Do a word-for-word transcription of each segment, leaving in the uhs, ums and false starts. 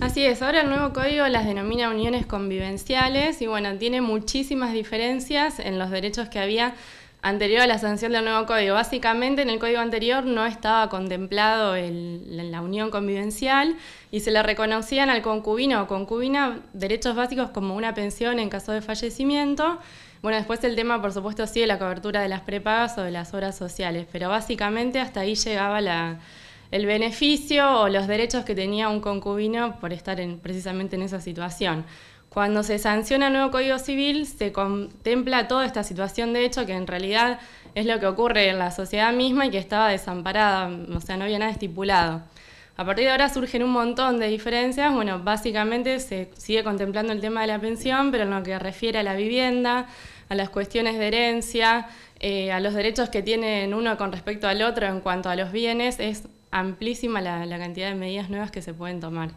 Así es, ahora el nuevo código las denomina uniones convivenciales y bueno, tiene muchísimas diferencias en los derechos que había anterior a la sanción del nuevo código. Básicamente en el código anterior no estaba contemplado el, la unión convivencial y se le reconocían al concubino o concubina derechos básicos como una pensión en caso de fallecimiento. Bueno, después el tema por supuesto sigue la cobertura de las prepagas o de las obras sociales, pero básicamente hasta ahí llegaba la... el beneficio o los derechos que tenía un concubino por estar en, precisamente en esa situación. Cuando se sanciona el nuevo Código Civil se contempla toda esta situación de hecho que en realidad es lo que ocurre en la sociedad misma y que estaba desamparada, o sea, no había nada estipulado. A partir de ahora surgen un montón de diferencias, bueno, básicamente se sigue contemplando el tema de la pensión, pero en lo que refiere a la vivienda, a las cuestiones de herencia, eh, a los derechos que tienen uno con respecto al otro en cuanto a los bienes, es amplísima la, la cantidad de medidas nuevas que se pueden tomar.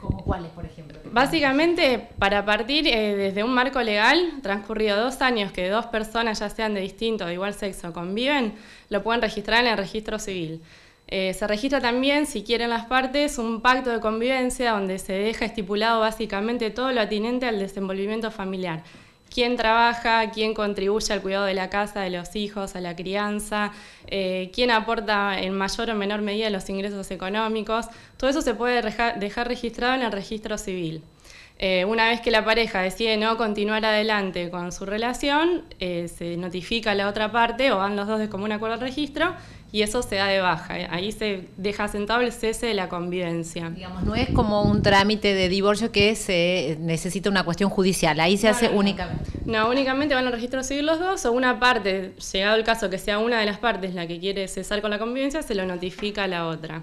¿Como cuáles, por ejemplo? Básicamente, para partir eh, desde un marco legal, transcurrido dos años que dos personas, ya sean de distinto o de igual sexo, conviven, lo pueden registrar en el registro civil. Eh, se registra también, si quieren las partes, un pacto de convivencia donde se deja estipulado básicamente todo lo atinente al desenvolvimiento familiar. Quién trabaja, quién contribuye al cuidado de la casa, de los hijos, a la crianza, eh, quién aporta en mayor o menor medida los ingresos económicos. Todo eso se puede dejar registrado en el registro civil. Eh, una vez que la pareja decide no continuar adelante con su relación, eh, se notifica a la otra parte o van los dos de común acuerdo al registro y eso se da de baja. Ahí se deja asentado el cese de la convivencia. Digamos, no es como un trámite de divorcio que se necesita una cuestión judicial, ahí se no, hace no, únicamente. No, únicamente van al registro civil los dos o una parte, llegado el caso que sea una de las partes la que quiere cesar con la convivencia, se lo notifica a la otra.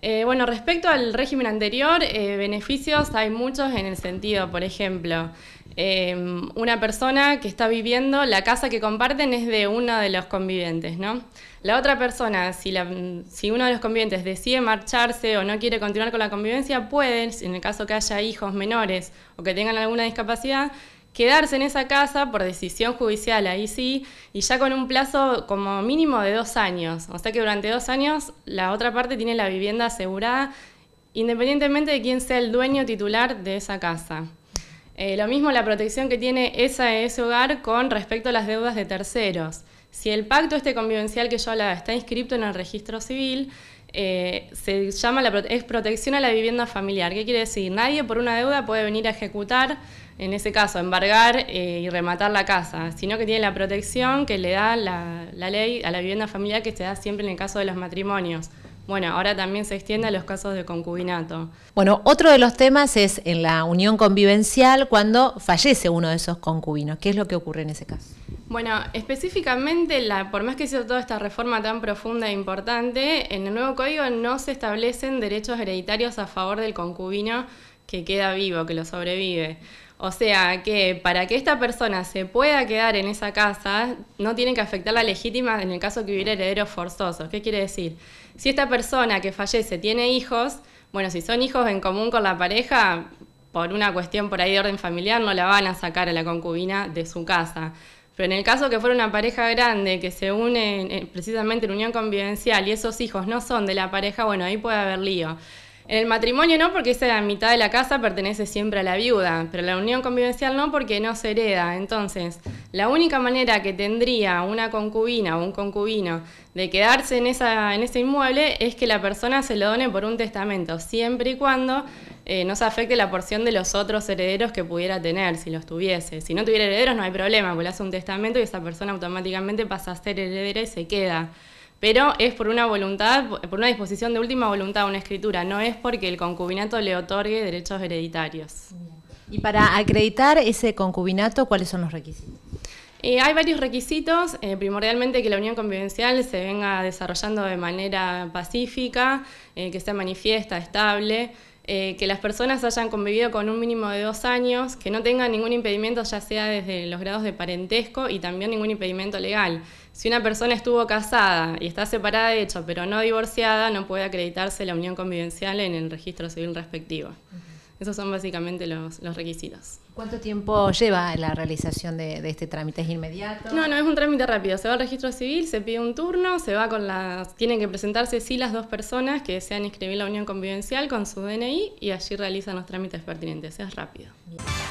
Eh, bueno, respecto al régimen anterior, eh, beneficios hay muchos en el sentido, por ejemplo, eh, una persona que está viviendo, la casa que comparten es de uno de los convivientes, ¿no? La otra persona, si, la, si uno de los convivientes decide marcharse o no quiere continuar con la convivencia, puede, en el caso que haya hijos menores o que tengan alguna discapacidad, quedarse en esa casa por decisión judicial, ahí sí, y ya con un plazo como mínimo de dos años. O sea que durante dos años la otra parte tiene la vivienda asegurada, independientemente de quién sea el dueño titular de esa casa. Eh, lo mismo la protección que tiene esa, ese hogar con respecto a las deudas de terceros. Si el pacto este convivencial que yo hablaba está inscrito en el registro civil, Eh, se llama la prote- es protección a la vivienda familiar. ¿Qué quiere decir? Nadie por una deuda puede venir a ejecutar, en ese caso, embargar eh, y rematar la casa, sino que tiene la protección que le da la, la ley a la vivienda familiar que se da siempre en el caso de los matrimonios. Bueno, ahora también se extiende a los casos de concubinato. Bueno, otro de los temas es en la unión convivencial cuando fallece uno de esos concubinos. ¿Qué es lo que ocurre en ese caso? Bueno, específicamente, la, por más que sea toda esta reforma tan profunda e importante, en el nuevo código no se establecen derechos hereditarios a favor del concubino que queda vivo, que lo sobrevive. O sea que para que esta persona se pueda quedar en esa casa, no tiene que afectar la legítima en el caso que hubiera herederos forzosos. ¿Qué quiere decir? Si esta persona que fallece tiene hijos, bueno, si son hijos en común con la pareja, por una cuestión por ahí de orden familiar, no la van a sacar a la concubina de su casa. Pero en el caso que fuera una pareja grande que se une precisamente en unión convivencial y esos hijos no son de la pareja, bueno, ahí puede haber lío. En el matrimonio no, porque esa mitad de la casa pertenece siempre a la viuda, pero la unión convivencial no, porque no se hereda. Entonces, la única manera que tendría una concubina o un concubino de quedarse en, esa, en ese inmueble es que la persona se lo done por un testamento, siempre y cuando eh, no se afecte la porción de los otros herederos que pudiera tener, si los tuviese. Si no tuviera herederos no hay problema, porque le hace un testamento y esa persona automáticamente pasa a ser heredera y se queda. Pero es por una voluntad, por una disposición de última voluntad, una escritura, no es porque el concubinato le otorgue derechos hereditarios. Y para acreditar ese concubinato, ¿cuáles son los requisitos? Eh, hay varios requisitos, eh, primordialmente que la unión convivencial se venga desarrollando de manera pacífica, eh, que sea manifiesta, estable, eh, que las personas hayan convivido con un mínimo de dos años, que no tengan ningún impedimento ya sea desde los grados de parentesco y también ningún impedimento legal. Si una persona estuvo casada y está separada de hecho, pero no divorciada, no puede acreditarse la unión convivencial en el registro civil respectivo. Uh-huh. Esos son básicamente los, los requisitos. ¿Cuánto tiempo lleva la realización de, de este trámite? ¿Es inmediato? No, no, es un trámite rápido. Se va al registro civil, se pide un turno, se va con las... Tienen que presentarse sí las dos personas que desean inscribir la unión convivencial con su D N I y allí realizan los trámites pertinentes. Es rápido. Bien.